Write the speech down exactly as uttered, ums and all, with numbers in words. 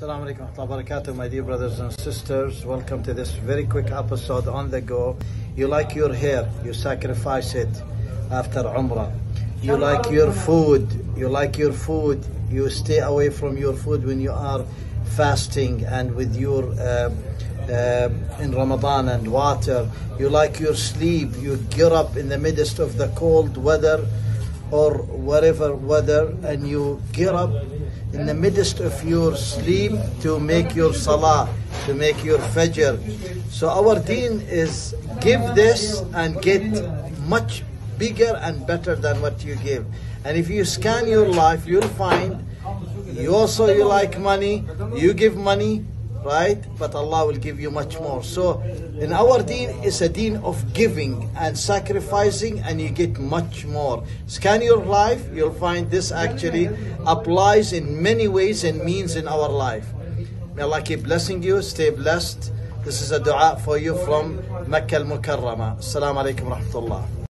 Assalamu alaikum wa rahmatullahi wa barakatuh, my dear brothers and sisters. Welcome to this very quick episode on the go. You like your hair, you sacrifice it after Umrah. You like your food, you like your food, you stay away from your food when you are fasting and with your uh, uh, in Ramadan and water. You like your sleep, you get up in the midst of the cold weather or whatever weather, and you get up in the midst of your sleep to make your salah, to make your Fajr. So our deen is give this and get much bigger and better than what you give. And if you scan your life, you'll find you also you like money, you give money, right? But Allah will give you much more. So in our deen is a deen of giving and sacrificing, and you get much more. Scan your life, you'll find this actually applies in many ways and means in our life. May Allah keep blessing you. Stay blessed. This is a dua for you from Makkah al-Mukarramah. Assalamu alaikum wa rahmatullah.